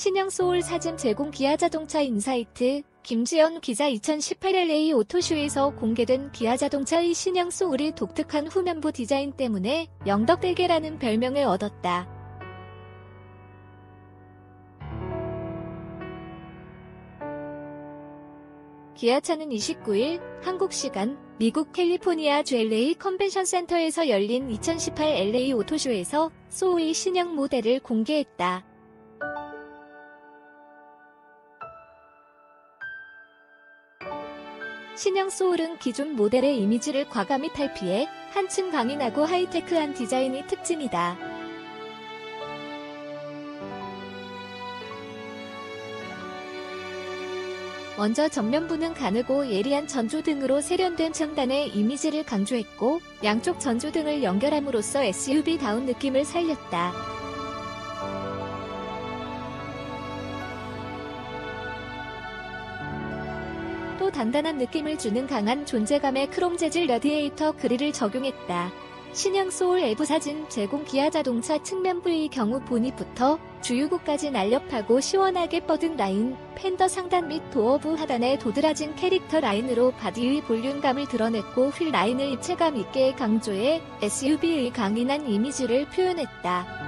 신형 쏘울 사진 제공 기아자동차 인사이트 김지연 기자 2018 LA 오토쇼에서 공개된 기아자동차의 신형 쏘울이 독특한 후면부 디자인 때문에 영덕대게라는 별명을 얻었다. 기아차는 29일 한국시간 미국 캘리포니아 주 LA 컨벤션 센터에서 열린 2018 LA 오토쇼에서 쏘울 신형 모델을 공개했다. 신형 쏘울은 기존 모델의 이미지를 과감히 탈피해 한층 강인하고 하이테크한 디자인이 특징이다. 먼저 전면부는 가늘고 예리한 전조등으로 세련된 첨단의 이미지를 강조했고, 양쪽 전조등을 연결함으로써 SUV다운 느낌을 살렸다. 또 단단한 느낌을 주는 강한 존재감의 크롬 재질 레디에이터 그릴을 적용했다. 신형 쏘울 내부 사진 제공 기아자동차 측면부의 경우 보닛부터 주유구까지 날렵하고 시원하게 뻗은 라인, 팬더 상단 및 도어부 하단에 도드라진 캐릭터 라인으로 바디의 볼륨감을 드러냈고 휠 라인을 입체감 있게 강조해 SUV의 강인한 이미지를 표현했다.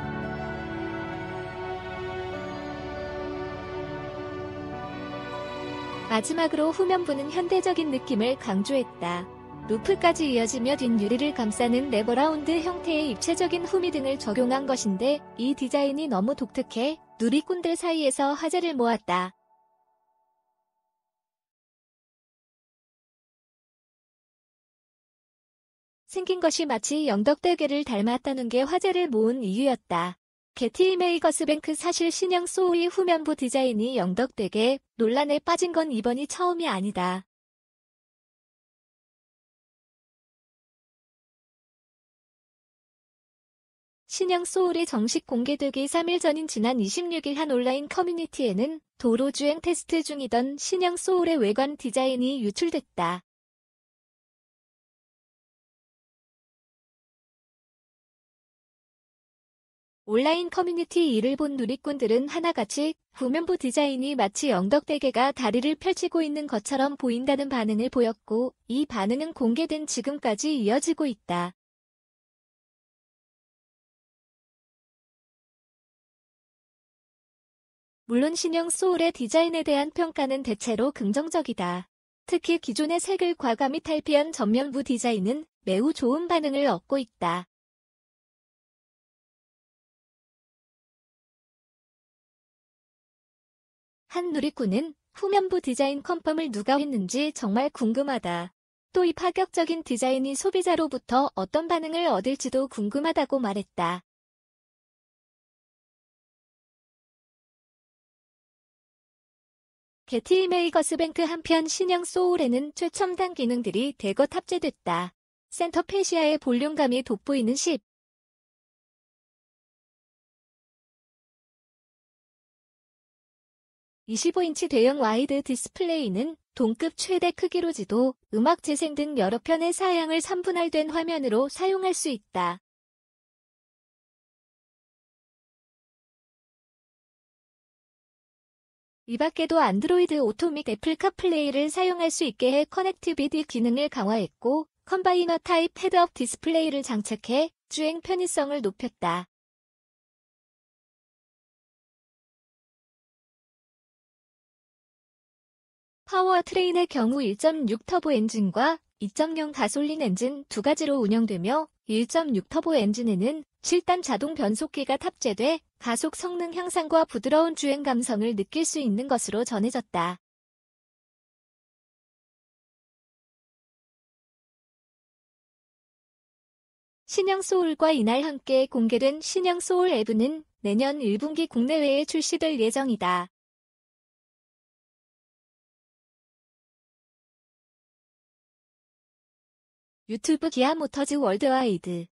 마지막으로 후면부는 현대적인 느낌을 강조했다. 루프까지 이어지며 뒷유리를 감싸는 레버라운드 형태의 입체적인 후미 등을 적용한 것인데, 이 디자인이 너무 독특해 누리꾼들 사이에서 화제를 모았다. 생긴 것이 마치 영덕대게를 닮았다는 게 화제를 모은 이유였다. 게티 메이거스뱅크 사실 신형 쏘울의 후면부 디자인이 영덕대게 논란에 빠진 건 이번이 처음이 아니다. 신형 쏘울이 정식 공개되기 3일 전인 지난 26일 한 온라인 커뮤니티에는 도로주행 테스트 중이던 신형 쏘울의 외관 디자인이 유출됐다. 온라인 커뮤니티 이를 본 누리꾼들은 하나같이 후면부 디자인이 마치 영덕대게가 다리를 펼치고 있는 것처럼 보인다는 반응을 보였고, 이 반응은 공개된 지금까지 이어지고 있다. 물론 신형 쏘울의 디자인에 대한 평가는 대체로 긍정적이다. 특히 기존의 색을 과감히 탈피한 전면부 디자인은 매우 좋은 반응을 얻고 있다. 한 누리꾼은 후면부 디자인 컨펌을 누가 했는지 정말 궁금하다. 또 이 파격적인 디자인이 소비자로부터 어떤 반응을 얻을지도 궁금하다고 말했다. 게티 메이거스뱅크 한편 신형 쏘울에는 최첨단 기능들이 대거 탑재됐다. 센터 페시아의 볼륨감이 돋보이는 25인치 대형 와이드 디스플레이는 동급 최대 크기로 지도, 음악 재생 등 여러 편의 사양을 3분할된 화면으로 사용할 수 있다. 이 밖에도 안드로이드 오토 및 애플 카플레이를 사용할 수 있게 해 커넥티비티 기능을 강화했고, 컴바이너 타입 헤드업 디스플레이를 장착해 주행 편의성을 높였다. 파워트레인의 경우 1.6 터보 엔진과 2.0 가솔린 엔진 두 가지로 운영되며, 1.6 터보 엔진에는 7단 자동 변속기가 탑재돼 가속 성능 향상과 부드러운 주행 감성을 느낄 수 있는 것으로 전해졌다. 신형 쏘울과 이날 함께 공개된 신형 쏘울 EV는 내년 1분기 국내외에 출시될 예정이다. 유튜브 기아모터즈 월드와이드.